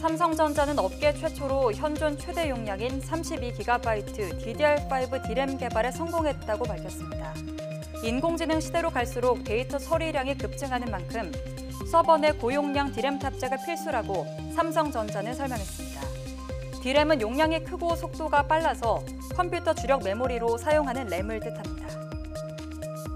삼성전자는 업계 최초로 현존 최대 용량인 32GB DDR5 D램 개발에 성공했다고 밝혔습니다. 인공지능 시대로 갈수록 데이터 처리량이 급증하는 만큼 서버 내 고용량 D램 탑재가 필수라고 삼성전자는 설명했습니다. D램은 용량이 크고 속도가 빨라서 컴퓨터 주력 메모리로 사용하는 램을 뜻합니다.